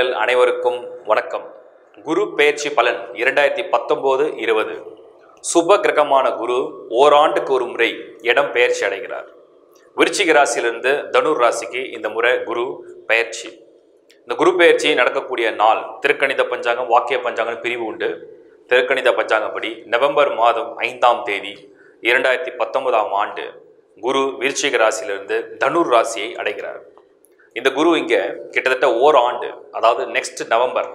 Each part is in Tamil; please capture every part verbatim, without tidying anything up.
நண்பர்கள் அனைவருக்கும் வணக்கம். குரு பெயர்ச்சி பலன் இரண்டாயிரத்தி பத்தொன்பது இருபது. சுப கிரகமான குரு ஓராண்டுக்கு ஒரு முறை இடம் பெயர்ச்சி அடைகிறார். விருச்சிக ராசியிலிருந்து தனுர் ராசிக்கு இந்த முறை குரு பெயர்ச்சி. இந்த குரு பெயர்ச்சி நடக்கக்கூடிய நாள் திருக்கணித பஞ்சாங்கம், வாக்கிய பஞ்சாங்கம் பிரிவு உண்டு. திருக்கணித பஞ்சாங்கப்படி நவம்பர் மாதம் ஐந்தாம் தேதி இரண்டாயிரத்தி பத்தொன்பதாம் ஆண்டு குரு விருச்சிக ராசியிலிருந்து தனுர் ராசியை அடைகிறார். இந்த குரு இங்கே கிட்டத்தட்ட ஓர் ஆண்டு, அதாவது நெக்ஸ்ட் நவம்பர்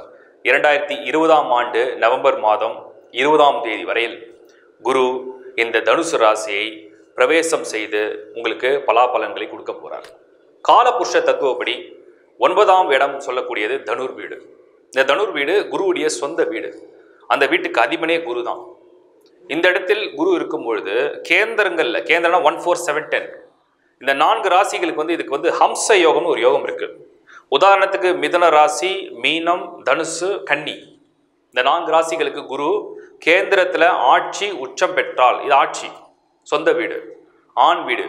இரண்டாயிரத்தி இருபதாம் ஆண்டு நவம்பர் மாதம் இருபதாம் தேதி வரையில் குரு இந்த தனுசு ராசியை பிரவேசம் செய்து உங்களுக்கு பலாபலன்களை கொடுக்க போகிறார். காலபுருஷ தத்துவப்படி ஒன்பதாம் இடம் சொல்லக்கூடியது தனுர் வீடு. இந்த தனுர் வீடு குருவுடைய சொந்த வீடு. அந்த வீட்டுக்கு அதிபனே குரு தான். இந்த இடத்தில் குரு இருக்கும் பொழுது கேந்திரங்களில் கேந்திரம்னா ஒன் ஃபோர் செவன் டென் இந்த நான்கு ராசிகளுக்கு வந்து இதுக்கு வந்து ஹம்ச யோகம்னு ஒரு யோகம் இருக்குது. உதாரணத்துக்கு மிதன ராசி, மீனம், தனுசு, கன்னி இந்த நான்கு ராசிகளுக்கு குரு கேந்திரத்தில் ஆட்சி உச்சம் பெற்றால் இது ஆட்சி சொந்த வீடு, ஆண் வீடு.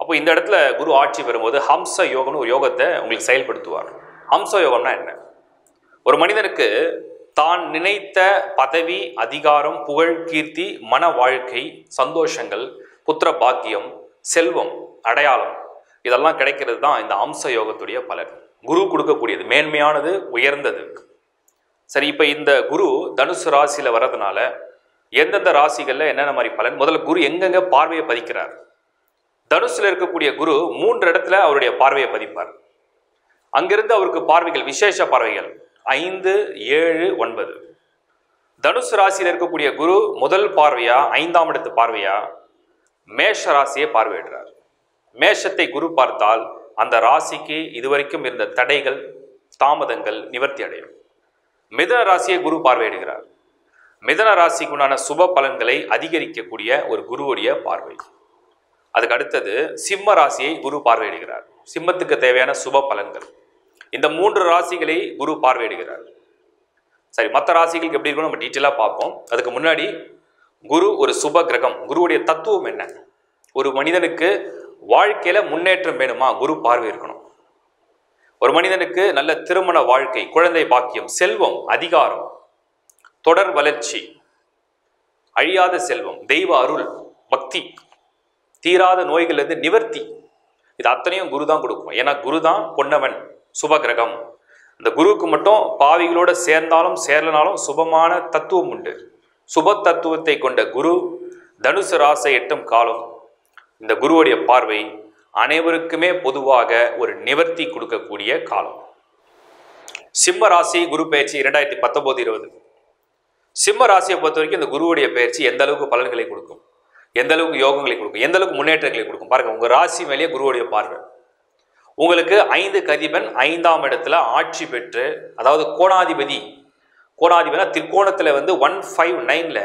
அப்போ இந்த இடத்துல குரு ஆட்சி பெறும்போது ஹம்ச யோகம்னு ஒரு யோகத்தை உங்களுக்கு செயல்படுத்துவார். ஹம்ச யோகம்னா என்ன? ஒரு மனிதனுக்கு தான் நினைத்த பதவி, அதிகாரம், புகழ், கீர்த்தி, மன வாழ்க்கை, சந்தோஷங்கள், புத்திர பாக்கியம், செல்வம், அடையாளம் இதெல்லாம் கிடைக்கிறது தான் இந்த அம்ச யோகத்துடைய பலன். குரு கொடுக்கக்கூடியது மேன்மையானது, உயர்ந்தது. சரி, இப்போ இந்த குரு தனுசு ராசியில் வர்றதுனால எந்தெந்த ராசிகளில் என்னென்ன மாதிரி பலன், முதல்ல குரு எங்கெங்கே பார்வையை பதிக்கிறார்? தனுசில் இருக்கக்கூடிய குரு மூன்று இடத்துல அவருடைய பார்வையை பதிப்பார். அங்கிருந்து அவருக்கு பார்வைகள் விசேஷ பார்வைகள் ஐந்து, ஏழு, ஒன்பது. தனுசு ராசியில் இருக்கக்கூடிய குரு முதல் பார்வையா ஐந்தாம் இடத்து பார்வையா மேஷ ராசியை பார்வையிடுறார். மேஷத்தை குரு பார்த்தால் அந்த ராசிக்கு இதுவரைக்கும் இருந்த தடைகள், தாமதங்கள் நிவர்த்தி அடையும். மிதன ராசியை குரு பார்வையிடுகிறார். மிதன ராசிக்கு உண்டான சுப பலன்களை அதிகரிக்கக்கூடிய ஒரு குருவுடைய பார்வை. அதுக்கு அடுத்தது சிம்ம ராசியை குரு பார்வையிடுகிறார். சிம்மத்துக்கு தேவையான சுப பலன்கள். இந்த மூன்று ராசிகளை குரு பார்வையிடுகிறார். சரி, மற்ற ராசிகளுக்கு எப்படி இருக்கும் நம்ம டீட்டெயிலாக பார்ப்போம். அதுக்கு முன்னாடி குரு ஒரு சுப கிரகம், குருவுடைய தத்துவம் என்ன? ஒரு மனிதனுக்கு வாழ்க்கையில் முன்னேற்றம் வேணுமா? குரு பார்வை இருக்கணும். ஒரு மனிதனுக்கு நல்ல திருமண வாழ்க்கை, குழந்தை பாக்கியம், செல்வம், அதிகாரம், தொடர் வளர்ச்சி, அழியாத செல்வம், தெய்வ அருள், பக்தி, தீராத நோய்களிலிருந்து நிவர்த்தி இது அத்தனையும் குரு தான் கொடுக்கும். ஏன்னா குரு தான் பொன்னவன், சுப கிரகம். இந்த குருவுக்கு மட்டும் பாவிகளோடு சேர்ந்தாலும் சேரலனாலும் சுபமான தத்துவம் உண்டு. சுப தத்துவத்தை கொண்ட குரு தனுசு ராசி எட்டும் காலம் இந்த குருவுடைய பார்வை அனைவருக்குமே பொதுவாக ஒரு நிவர்த்தி கொடுக்கக்கூடிய காலம். சிம்ம ராசி குரு பெயர்ச்சி இரண்டாயிரத்தி பத்தொன்பது இருபது. சிம்ம ராசியை பொறுத்த வரைக்கும் இந்த குருவுடைய பெயர்ச்சி எந்த அளவுக்கு பலன்களை கொடுக்கும், எந்த அளவுக்கு யோகங்களை கொடுக்கும், எந்த அளவுக்கு முன்னேற்றங்களை கொடுக்கும் பாருங்க. உங்க ராசி மேலேயே குருவுடைய பார்வை. உங்களுக்கு ஐந்து கதிபன் ஐந்தாம் இடத்துல ஆட்சி பெற்று, அதாவது கோணாதிபதி, கோணாதிபதினா திரிகோணத்தில் வந்து ஒன் ஃபைவ் நைனில்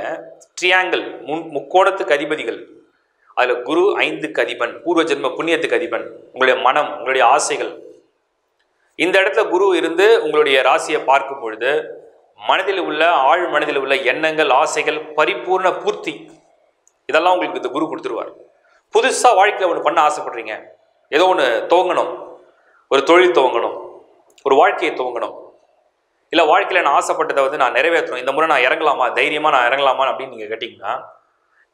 ட்ரியாங்கிள் முன் முக்கோணத்துக்கு அதிபதிகள், அதில் குரு ஐந்துக்கு அதிபன், பூர்வ ஜென்ம புண்ணியத்துக்கு அதிபன், உங்களுடைய மனம், உங்களுடைய ஆசைகள். இந்த இடத்துல குரு இருந்து உங்களுடைய ராசியை பார்க்கும் பொழுது மனதில் உள்ள ஆழ் மனதில் உள்ள எண்ணங்கள், ஆசைகள் பரிபூர்ண பூர்த்தி இதெல்லாம் உங்களுக்கு இந்த குரு கொடுத்துருவார். புதுசாக வாழ்க்கையில் ஒன்று பண்ண ஆசைப்படுறீங்க, ஏதோ ஒன்று துவங்கணும், ஒரு தொழில் துவங்கணும், ஒரு வாழ்க்கையை துவங்கணும், இல்லை வாழ்க்கையில் நான் ஆசைப்பட்டதை வந்து நான் நிறைவேற்றணும், இந்த முறை நான் இறங்கலாமா, தைரியமாக நான் இறங்கலாமா அப்படின்னு நீங்கள் கேட்டிங்கன்னா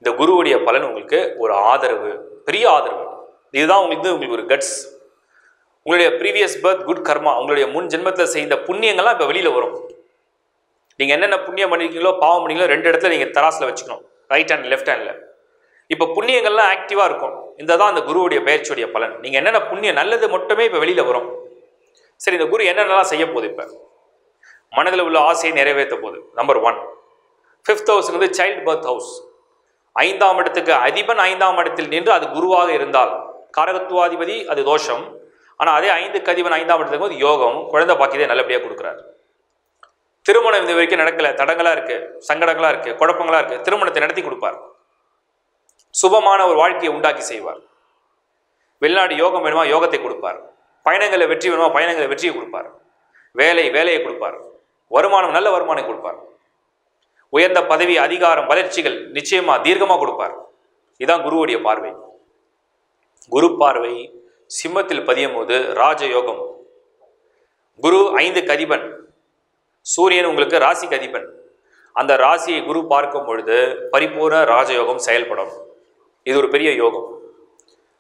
இந்த குருவுடைய பலன் உங்களுக்கு ஒரு ஆதரவு, பெரிய ஆதரவு. இதுதான் உங்களுக்கு உங்களுக்கு ஒரு கட்ஸ். உங்களுடைய ப்ரீவியஸ் பர்த் குட் கர்மா, உங்களுடைய முன் ஜென்மத்தில் செய்த புண்ணியங்கள்லாம் இப்போ வெளியில் வரும். நீங்கள் என்னென்ன புண்ணியம் பண்ணிருக்கீங்களோ, பாவம் பண்ணிங்களோ ரெண்டு இடத்துல நீங்கள் தராசில் வச்சுக்கணும், ரைட் ஹேண்ட் லெஃப்ட் ஹேண்டில். இப்போ புண்ணியங்கள்லாம் ஆக்டிவாக இருக்கும். இந்த தான் அந்த குருவுடைய பெயர்ச்சியுடைய பலன். நீங்கள் என்னென்ன புண்ணியம் நல்லது மட்டுமே இப்போ வெளியில் வரும். சரி, இந்த குரு என்னென்னலாம் செய்ய போகுது? இப்போ மனதில் உள்ள ஆசையை நிறைவேற்ற போகுது. நம்பர் ஒன், ஃபிஃப்த் ஹவுஸுக்கு வந்து சைல்டு பர்த் ஹவுஸ், ஐந்தாம் இடத்துக்கு அதிபன் ஐந்தாம் இடத்தில் நின்று அது குருவாக இருந்தால் காரகத்துவாதிபதி அது தோஷம், ஆனால் அதே ஐந்துக்கு அதிபன் ஐந்தாம் இடத்துக்கு போது யோகம், குழந்தை பாக்கியத்தை நல்லபடியாக கொடுக்குறாரு. திருமணம் இது வரைக்கும் நடக்கலை, தடங்களாக இருக்குது, சங்கடங்களாக இருக்குது, குழப்பங்களாக இருக்குது, திருமணத்தை நடத்தி கொடுப்பார். சுபமான ஒரு வாழ்க்கையை உண்டாக்கி செய்வார். வெளிநாடு யோகம் வேணுமா யோகத்தை கொடுப்பார். பயணங்களை வெற்றி வேணுமா பயணங்களை வெற்றியை கொடுப்பார். வேலை வேலையை கொடுப்பார். வருமானம் நல்ல வருமானம் கொடுப்பார். உயர்ந்த பதவி, அதிகாரம், வளர்ச்சிகள் நிச்சயமாக தீர்க்கமாக கொடுப்பார். இதுதான் குருவுடைய பார்வை. குரு பார்வை சிம்மத்தில் பதியும் போது ராஜயோகம், Guru Aindu Kadiban, Suryan Unglukku Rasi Kadiban, and the Rasi Guru Parkum Murder, Paripura Raja Yogam Sail Padam. This is a period Yogam.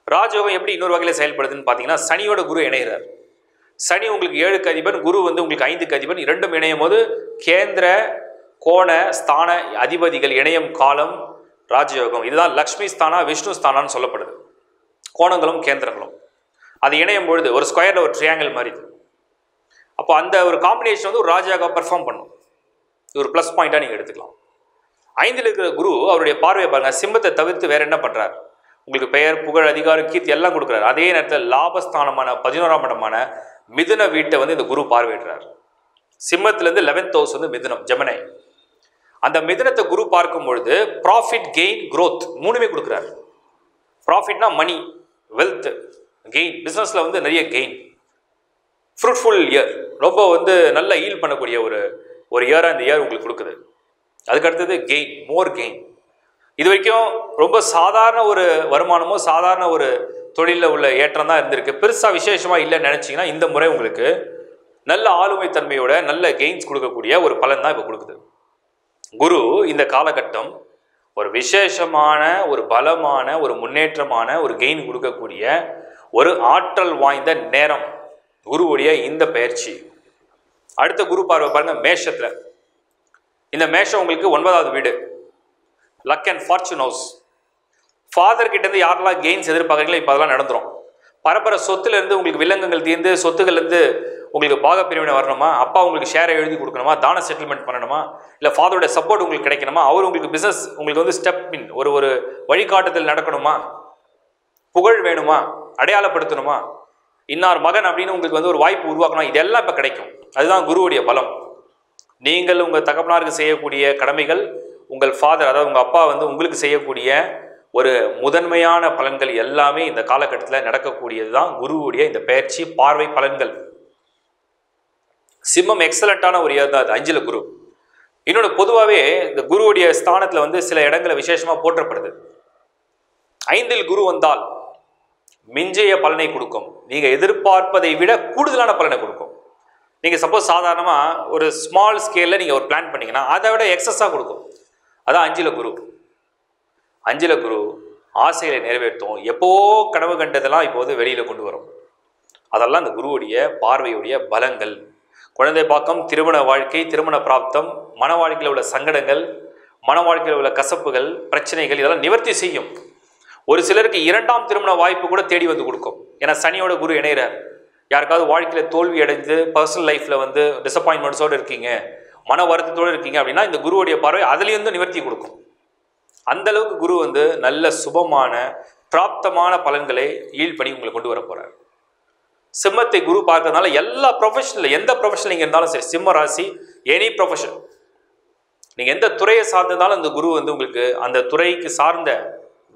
Raja Yogam every Nurvagla Sail Padan Patina, Sunny or Guru and Air. Sunny Unglukku Yedu Kadiban, Guru and Unglukku Aindu Kadiban, Renda Mene Mother, Kendra, Kona, Stana, Adibadigal Yenayam Kalam, Raja Yogam. This is Lakshmi Stana, Vishnu Stana, and Solapad. Konangalam Kendragalam. That is the ஒரு square or triangle. அப்ப அந்த ஒரு combination வந்து ராஜாக perform பண்ணும். இது ஒரு plus point நீங்க எடுத்துக்கலாம். ஐந்தில் இருக்கிற குரு அவருடைய பார்வையை பாருங்க. சிம்மத்தை தவிர்த்து வேற என்ன பண்றார்? உங்களுக்கு பெயர், புகழ், அதிகாரம், கீர்த்தி எல்லாம் கொடுக்கிறார். அதே நேரத்தில் லாபஸ்தானமான பதினொன்றாம் ஆம் இடமான மிதுன வீட்டை வந்து இந்த குரு பார்வையிடுறார். சிம்மத்துல இருந்து eleventh house வந்து மிதுனம், ஜெமினி. அந்த மிதுனத்தை குரு பார்க்கும் பொழுது profit, gain, growth மூணுமே கொடுக்கிறார். Profitனா money, wealth, gain, businessல வந்து நிறைய gain. Fruitful year. ரொம்ப வந்து நல்ல ஈல் பண்ணக்கூடிய ஒரு ஒரு year அந்த year உங்களுக்கு கொடுக்குது. அதுக்கு அடுத்து gain, more gain. இது வரைக்கும் ரொம்ப சாதாரண ஒரு வருமானமோ சாதாரண ஒரு தொழில்ல உள்ள ஏற்றம் தான் இருந்திருக்கு. பெருசா விசேஷமா இல்ல நினைச்சீங்கன்னா இந்த முறை உங்களுக்கு நல்ல ஆளுமை தன்மையோட நல்ல gains கொடுக்கக்கூடிய ஒரு பலன் தான் இப்ப கொடுக்குது. குரு இந்த காலகட்டம் ஒரு விசேஷமான ஒரு பலமான ஒரு முன்னேற்றமான ஒரு gain கொடுக்கக்கூடிய ஒரு ஆற்றல் வாய்ந்த நேரம். குருவுடைய இந்த பயிற்சி. அடுத்த குரு பார்வை பாருங்க மேஷத்துல. இந்த மேஷம் உங்களுக்கு ஒன்பதாவது வீடு. Luck and fortune house. Father கிட்ட இருந்து யாரெல்லாம் கெயின்ஸ் எதிர்பார்க்கறீங்களோ இப்ப அதெல்லாம் நடந்துரும். பரபர சொத்துல இருந்து உங்களுக்கு விலங்குகள் தீந்து சொத்துக்கள் இருந்து உங்களுக்கு பாக பிரிவினை வரணுமா? அப்பா உங்களுக்கு ஷேர் எழுதி கொடுக்கணுமா? தான செட்டில்மென்ட் பண்ணணுமா? இல்ல ஃாதரோட சப்போர்ட் உங்களுக்கு கிடைக்கணுமா? அவர் உங்களுக்கு பிசினஸ் உங்களுக்கு வந்து ஸ்டெப் இன் ஒரு ஒரு வழிகாட்டுதல் நடக்கணுமா? புகழ் வேணுமா? அடையாளப்படுத்தணுமா? இன்னார் மகன் அப்படினு உங்களுக்கு வந்து ஒரு வாய்ப்பு உருவாக்கணும். இதெல்லாம் இப்ப கிடைக்கும். அதுதான் குருவுடைய பலம். நீங்கள் உங்க தகப்பனாருக்கு செய்யக்கூடிய கடமைகள், உங்கள் ஃாதர் அதாவது உங்க அப்பா வந்து உங்களுக்கு செய்யக்கூடிய ஒரு முதன்மையான பலன்கள் எல்லாமே இந்த காலகட்டத்துல நடக்கக்கூடியதுதான் குருவுடைய இந்த பயிற்சி பார்வை பலன்கள். சிம்மம் எக்ஸலென்ட்டான ஒரு இயர் தான் அஞ்சில குரு. இன்னொரு பொதுவாவே இந்த குருவுடைய ஸ்தானத்துல வந்து சில இடங்களை விசேஷமா போற்றப்படுது. ஐந்தில் குரு வந்தால் மிஞ்சிய பலனை கொடுக்கும். நீங்க எதிர்பார்ப்பதை விட கூடுதலான பலனை கொடுக்கும். நீங்க சப்போஸ் சாதாரணமா ஒரு ஸ்மால் ஸ்கேல்ல நீங்க ஒரு பிளான் பண்ணீங்கன்னா அதை விட எக்ஸஸா கொடுக்கும். அதான் அஞ்சில குரு. அஞ்சில குரு ஆசைகளை நிறைவேற்றும். எப்போ கனவு கண்டதெல்லாம் இப்போது வெளியில கொண்டு வரும். அதெல்லாம் அந்த குருவுடைய பார்வையுடைய பலங்கள். குழந்தை பாக்கம், திருமண வாழ்க்கை, திருமண பிராப்தம், மன வாழ்க்கையில் உள்ள சங்கடங்கள், மன வாழ்க்கையில் உள்ள கசப்புகள், பிரச்சனைகள் இதெல்லாம் நிவர்த்தி செய்யும். ஒரு சிலருக்கு இரண்டாம் திருமண வாய்ப்பு கூட தேடி வந்து கொடுக்கும். ஏன்னா சனியோட குரு இணைகிறார். யாருக்காவது வாழ்க்கையில தோல்வி அடைந்து பர்சனல் லைஃப்ல வந்து டிசப்பாயின்மெண்ட்ஸோடு இருக்கீங்க, மன வருத்தத்தோடு இருக்கீங்க அப்படின்னா இந்த குருவுடைய பார்வை அதுலேருந்து நிவர்த்தி கொடுக்கும். அந்த அளவுக்கு குரு வந்து நல்ல சுபமான பிராப்தமான பலன்களை ஈல் பண்ணி உங்களை கொண்டு வர போறார். சிம்மத்தை குரு பார்க்கறதுனால எல்லா ப்ரொஃபஷன்ல எந்த ப்ரொஃபஷன் நீங்க இருந்தாலும் சரி, சிம்ம ராசி எனி ப்ரொஃபஷன் நீங்க எந்த துறையை சார்ந்திருந்தாலும் அந்த குரு வந்து உங்களுக்கு அந்த துறைக்கு சார்ந்த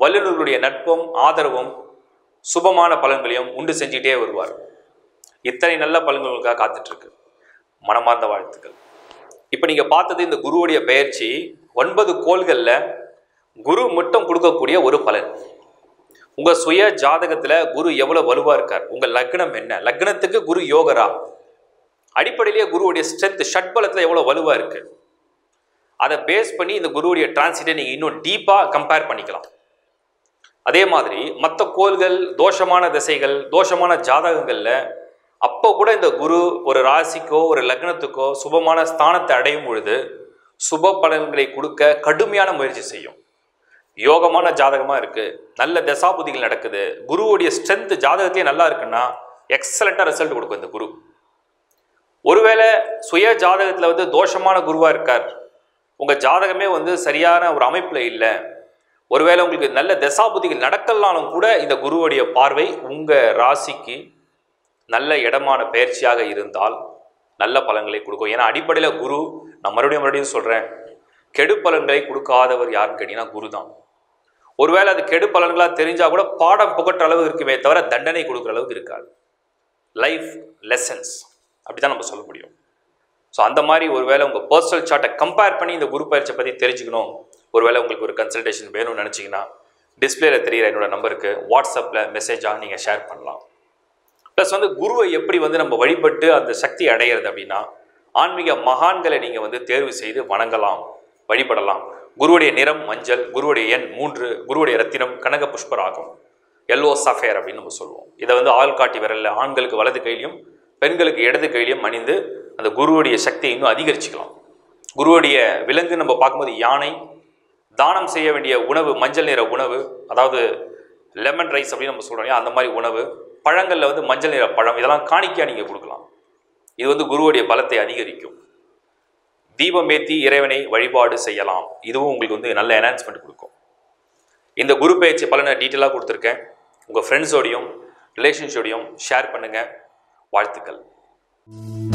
வல்லுநர்களுடைய நட்பும் ஆதரவும் சுபமான பலன்களையும் உண்டு செஞ்சுட்டே வருவார். இத்தனை நல்ல பலன்களுக்காக காத்துட்டு இருக்கு. மனமார்ந்த வாழ்த்துக்கள். இப்போ நீங்க பார்த்தது இந்த குருவுடைய பயிற்சி ஒன்பது கோள்கள்ல குரு மட்டும் கொடுக்கக்கூடிய ஒரு பலன். உங்க சுய ஜாதகத்துல குரு எவ்வளவு வலுவா இருக்கார், உங்க லக்னம் என்ன, லக்னத்துக்கு குரு யோகரா, அடிப்படையிலேயே குருவுடைய ஸ்ட்ரென்த் ஷட்பலத்துல எவ்வளவு வலுவா இருக்கு, அதை பேஸ் பண்ணி இந்த குருவுடைய டிரான்சிட்டை நீங்க இன்னும் டீப்பா கம்பேர் பண்ணிக்கலாம். அதே மாதிரி மற்ற கோள்கள் தோஷமான திசைகள் தோஷமான ஜாதகங்கள்ல அப்போ கூட இந்த குரு ஒரு ராசிக்கோ ஒரு லக்னத்துக்கோ சுபமான ஸ்தானத்தை அடையும் பொழுது சுப பலன்களை கொடுக்க கடுமையான முயற்சி செய்யும். யோகமான ஜாதகமா இருக்கு, நல்ல தசாபுதிகள் நடக்குது, குருவுடைய ஸ்ட்ரென்த் ஜாதகத்திலே நல்லா இருக்குன்னா எக்ஸலண்டா ரிசல்ட் கொடுக்கும் இந்த குரு. ஒருவேளை சுய ஜாதகத்துல வந்து தோஷமான குருவா இருக்கார், உங்க ஜாதகமே வந்து சரியான ஒரு அமைப்புல இல்லை, ஒருவேளை உங்களுக்கு நல்ல தசாபுதிகள் நடக்கலாலும் கூட இந்த குருவுடைய பார்வை உங்க ராசிக்கு நல்ல இடமான பயிற்சியாக இருந்தால் நல்ல பலன்களை கொடுக்கும். ஏன்னா அடிப்படையில் குரு நான் மறுபடியும் மறுபடியும் சொல்றேன், கெடு பலன்களை கொடுக்காதவர் யாருன்னு கேட்டீங்கன்னா குரு தான். ஒருவேளை அது கெடு பலன்களா தெரிஞ்சா கூட பாடம் புகட்டுற அளவு இருக்குமே தவிர தண்டனை கொடுக்குற அளவுக்கு இருக்காது. லைஃப் லெசன்ஸ் அப்படிதான் நம்ம சொல்ல முடியும். ஸோ அந்த மாதிரி ஒருவேளை உங்க பர்சனல் சார்ட்டை கம்பேர் பண்ணி இந்த குரு பயிற்சியை பத்தி தெரிஞ்சுக்கணும், ஒருவேளை உங்களுக்கு ஒரு கன்சல்டேஷன் வேணும்னு நினச்சிங்கன்னா டிஸ்பிளேல தெரிகிற என்னோட நம்பருக்கு வாட்ஸ்அப்பில் மெசேஜாக நீங்கள் ஷேர் பண்ணலாம். Plus, when the Guru is எப்படி வந்து நம்ம வழிபட்டு அந்த சக்தி அடையிறது அப்படினா ஆன்மீக மகான்களை நீங்க வந்து தேர்வு செய்து வணங்கலாம் வழிபடலாம் குருவுடைய நிறம் மஞ்சள் குருவுடைய எண் மூன்று குருவுடைய ரத்தினம் கனக புஷ்பராகம் yellow sapphire அப்படினு நம்ம சொல்வோம் இத வந்து ஆள் காட்டி விரல்ல ஆண்களுக்கு வலது கையிலும் பெண்களுக்கு இடது கையிலும் அணிந்து அந்த குருவுடைய சக்தியை இன்னும் அதிகரிச்சுக்கலாம் குருவுடைய விலங்கு நம்ம பாக்கும்போது யானை தானம் செய்ய வேண்டிய உணவு மஞ்சள் நிற உணவு அதாவது லெமன் ரைஸ் அப்படி நம்ம சொல்றோம் அந்த மாதிரி உணவு பழங்கள்ல வந்து மஞ்சள் நிற பழம் இதெல்லாம் காணிக்கையா நீங்க கொடுக்கலாம் இது வந்து குருவுடைய பலத்தை அதிகரிக்கும் தீபமேத்தி இறைவனை வழிபாடு செய்யலாம் இதுவும் உங்களுக்கு வந்து நல்ல அனௌன்ஸ்மென்ட் கொடுக்கும் இந்த குரு பயிற்சி பலனை டீடைலா கொடுத்திருக்கேன் உங்க फ्रेंड्स ஓடியும் ரிலேஷன்ஷிப் ஓடியும் ஷேர் பண்ணுங்க வாழ்த்துக்கள்